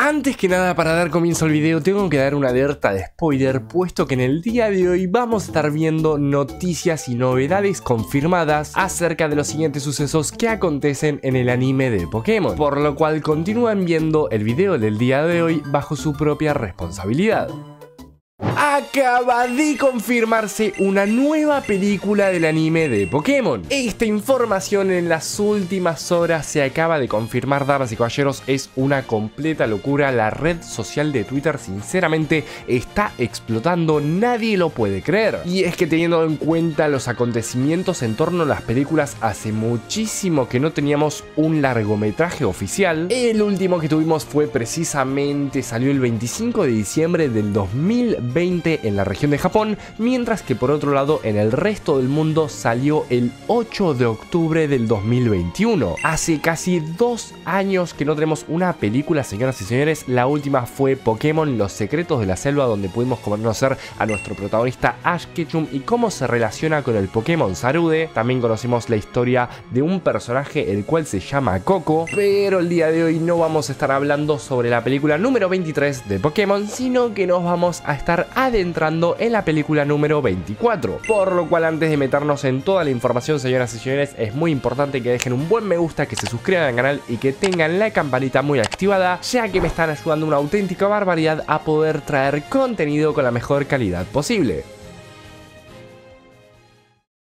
Antes que nada, para dar comienzo al video, tengo que dar una alerta de spoiler, puesto que en el día de hoy vamos a estar viendo noticias y novedades confirmadas acerca de los siguientes sucesos que acontecen en el anime de Pokémon, por lo cual continúan viendo el video del día de hoy bajo su propia responsabilidad. Acaba de confirmarse una nueva película del anime de Pokémon. Esta información en las últimas horas se acaba de confirmar, damas y caballeros. Es una completa locura. La red social de Twitter sinceramente está explotando. Nadie lo puede creer. Y es que teniendo en cuenta los acontecimientos en torno a las películas, hace muchísimo que no teníamos un largometraje oficial. El último que tuvimos fue precisamente, salió el 25 de diciembre del 2020 en la región de Japón, mientras que por otro lado en el resto del mundo salió el 8 de octubre del 2021. Hace casi 2 años que no tenemos una película, señoras y señores. La última fue Pokémon Los Secretos de la Selva, donde pudimos conocer a nuestro protagonista Ash Ketchum y cómo se relaciona con el Pokémon Zarude. También conocimos la historia de un personaje el cual se llama Coco, pero el día de hoy no vamos a estar hablando sobre la película número 23 de Pokémon, sino que nos vamos a estar adentrando en la película número 24, por lo cual antes de meternos en toda la información, señoras y señores, es muy importante que dejen un buen me gusta, que se suscriban al canal y que tengan la campanita muy activada, ya que me están ayudando una auténtica barbaridad a poder traer contenido con la mejor calidad posible.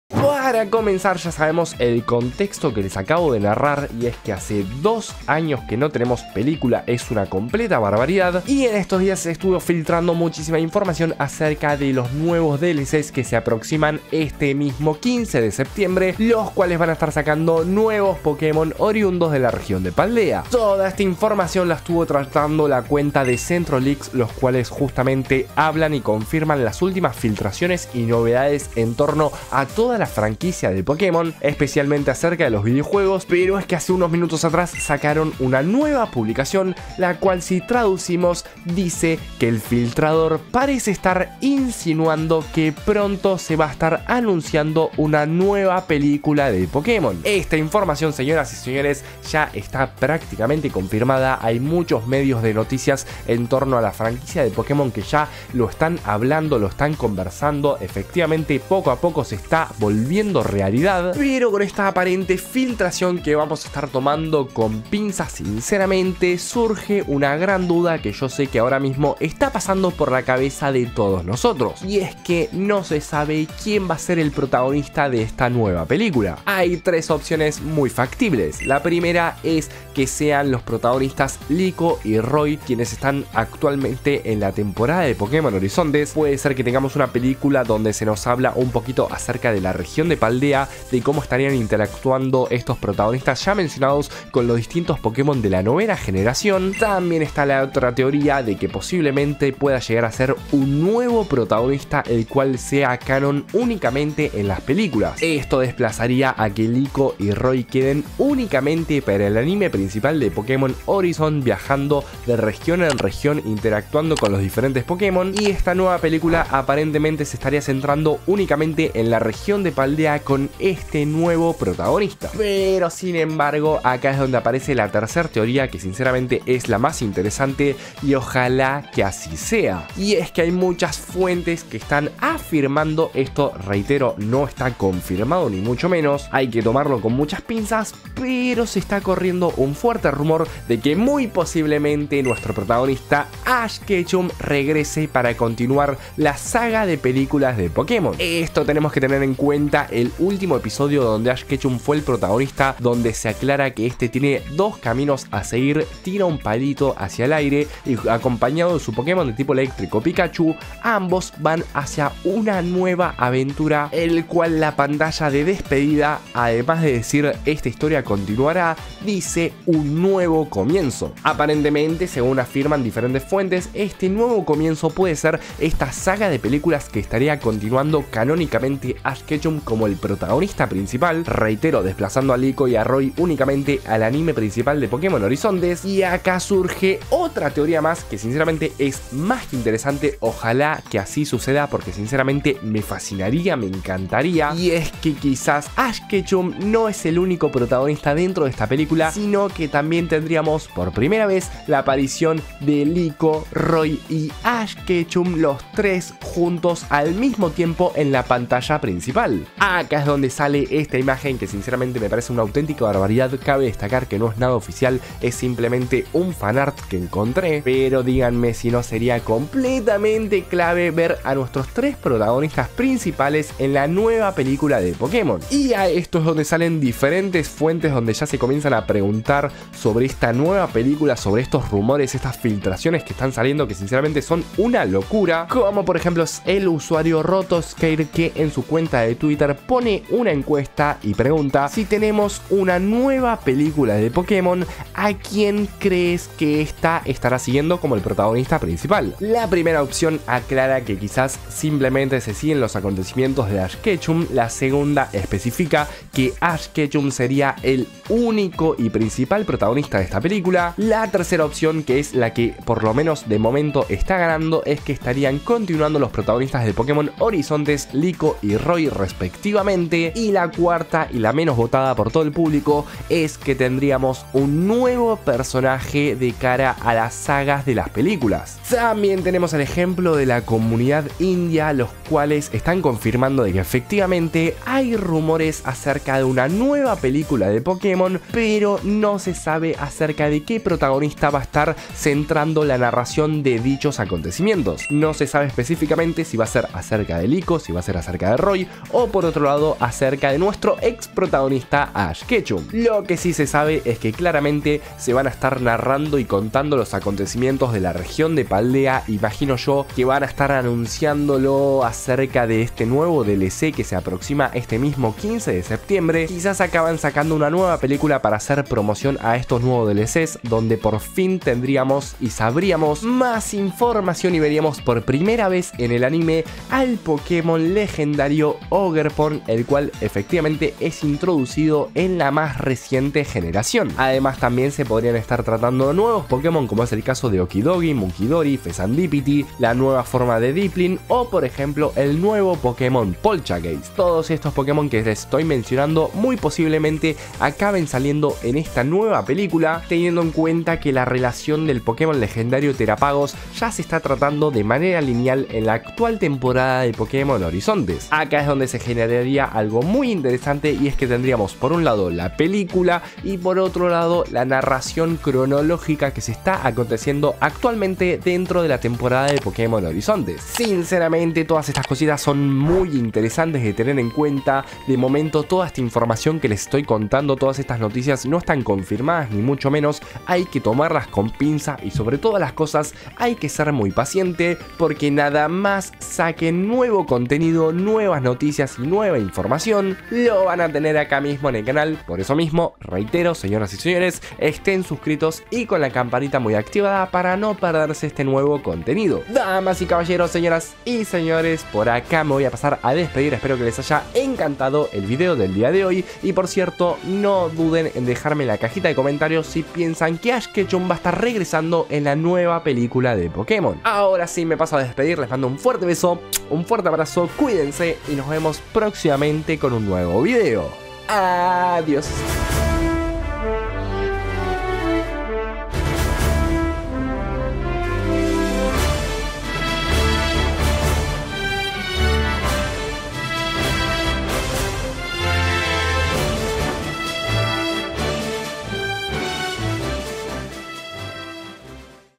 Para comenzar, ya sabemos el contexto que les acabo de narrar, y es que hace 2 años que no tenemos película, es una completa barbaridad, y en estos días se estuvo filtrando muchísima información acerca de los nuevos DLCs que se aproximan este mismo 15 de septiembre, los cuales van a estar sacando nuevos Pokémon oriundos de la región de Paldea. Toda esta información la estuvo tratando la cuenta de CentroLeaks, los cuales justamente hablan y confirman las últimas filtraciones y novedades en torno a toda la franquicia de Pokémon, especialmente acerca de los videojuegos. Pero es que hace unos minutos atrás sacaron una nueva publicación, la cual si traducimos dice que el filtrador parece estar insinuando que pronto se va a estar anunciando una nueva película de Pokémon. Esta información, señoras y señores, ya está prácticamente confirmada. Hay muchos medios de noticias en torno a la franquicia de Pokémon que ya lo están hablando, lo están conversando. Efectivamente, poco a poco se está volviendo realidad, pero con esta aparente filtración que vamos a estar tomando con pinzas, sinceramente surge una gran duda que yo sé que ahora mismo está pasando por la cabeza de todos nosotros, y es que no se sabe quién va a ser el protagonista de esta nueva película. Hay 3 opciones muy factibles. La primera es que sean los protagonistas Liko y Roy, quienes están actualmente en la temporada de Pokémon Horizontes. Puede ser que tengamos una película donde se nos habla un poquito acerca de la región de Paldea, de cómo estarían interactuando estos protagonistas ya mencionados con los distintos Pokémon de la 9ª generación. También está la otra teoría de que posiblemente pueda llegar a ser un nuevo protagonista, el cual sea canon únicamente en las películas. Esto desplazaría a que Liko y Roy queden únicamente para el anime principal de Pokémon Horizon, viajando de región en región, interactuando con los diferentes Pokémon, y esta nueva película aparentemente se estaría centrando únicamente en la región de Paldea con este nuevo protagonista. Pero sin embargo, acá es donde aparece la tercera teoría, que sinceramente es la más interesante y ojalá que así sea. Y es que hay muchas fuentes que están afirmando esto, reitero, no está confirmado ni mucho menos, hay que tomarlo con muchas pinzas, pero se está corriendo un fuerte rumor de que muy posiblemente nuestro protagonista Ash Ketchum regrese para continuar la saga de películas de Pokémon. Esto tenemos que tener en cuenta el último episodio donde Ash Ketchum fue el protagonista, donde se aclara que este tiene 2 caminos a seguir. Tira un palito hacia el aire y acompañado de su Pokémon de tipo eléctrico Pikachu, ambos van hacia una nueva aventura, el cual la pantalla de despedida, además de decir esta historia continuará, dice un nuevo comienzo. Aparentemente, según afirman diferentes fuentes, este nuevo comienzo puede ser esta saga de películas que estaría continuando canónicamente Ash Ketchum como como el protagonista principal, reitero, desplazando a Liko y a Roy únicamente al anime principal de Pokémon Horizontes. Y acá surge otra teoría más que sinceramente es más que interesante, ojalá que así suceda porque sinceramente me fascinaría, me encantaría, y es que quizás Ash Ketchum no es el único protagonista dentro de esta película, sino que también tendríamos por primera vez la aparición de Liko, Roy y Ash Ketchum, los tres juntos al mismo tiempo en la pantalla principal. Acá es donde sale esta imagen que sinceramente me parece una auténtica barbaridad. Cabe destacar que no es nada oficial, es simplemente un fanart que encontré, pero díganme si no sería completamente clave ver a nuestros tres protagonistas principales en la nueva película de Pokémon. Y a esto es donde salen diferentes fuentes donde ya se comienzan a preguntar sobre esta nueva película, sobre estos rumores, estas filtraciones que están saliendo que sinceramente son una locura, como por ejemplo es el usuario Rotoscare, que en su cuenta de Twitter pone una encuesta y pregunta: si tenemos una nueva película de Pokémon, ¿a quién crees que esta estará siguiendo como el protagonista principal? La primera opción aclara que quizás simplemente se siguen los acontecimientos de Ash Ketchum. La segunda especifica que Ash Ketchum sería el único y principal protagonista de esta película. La tercera opción, que es la que por lo menos de momento está ganando, es que estarían continuando los protagonistas de Pokémon Horizontes, Liko y Roy respectivamente. Y la cuarta y la menos votada por todo el público es que tendríamos un nuevo personaje de cara a las sagas de las películas. También tenemos el ejemplo de la comunidad india, los cuales están confirmando de que efectivamente hay rumores acerca de una nueva película de Pokémon, pero no se sabe acerca de qué protagonista va a estar centrando la narración de dichos acontecimientos. No se sabe específicamente si va a ser acerca de Liko, si va a ser acerca de Roy o por otro lado acerca de nuestro ex protagonista Ash Ketchum. Lo que sí se sabe es que claramente se van a estar narrando y contando los acontecimientos de la región de Paldea. Imagino yo que van a estar anunciándolo acerca de este nuevo DLC que se aproxima este mismo 15 de septiembre. Quizás acaban sacando una nueva película para hacer promoción a estos nuevos DLCs, donde por fin tendríamos y sabríamos más información y veríamos por primera vez en el anime al Pokémon legendario Ogerpon, el cual efectivamente es introducido en la más reciente generación. Además también se podrían estar tratando nuevos Pokémon, como es el caso de Okidogi, Monkidori, Fesandipity, la nueva forma de Diplin o por ejemplo el nuevo Pokémon Gates. Todos estos Pokémon que les estoy mencionando muy posiblemente acaben saliendo en esta nueva película, teniendo en cuenta que la relación del Pokémon legendario Terapagos ya se está tratando de manera lineal en la actual temporada de Pokémon Horizontes. Acá es donde se generaría algo muy interesante, y es que tendríamos por un lado la película y por otro lado la narración cronológica que se está aconteciendo actualmente dentro de la temporada de Pokémon Horizontes. Sinceramente todas estas cositas son muy interesantes de tener en cuenta. De momento toda esta información que les estoy contando, todas estas noticias no están confirmadas ni mucho menos, hay que tomarlas con pinza y sobre todas las cosas hay que ser muy paciente, porque nada más saquen nuevo contenido, nuevas noticias y nueva información, lo van a tener acá mismo en el canal. Por eso mismo, reitero, señoras y señores, estén suscritos y con la campanita muy activada para no perderse este nuevo contenido. Damas y caballeros, señoras y señores, por acá me voy a pasar a despedir. Espero que les haya encantado el video del día de hoy, y por cierto no duden en dejarme en la cajita de comentarios si piensan que Ash Ketchum va a estar regresando en la nueva película de Pokémon. Ahora sí me paso a despedir, les mando un fuerte beso, un fuerte abrazo, cuídense y nos vemos próximamente con un nuevo video. Adiós.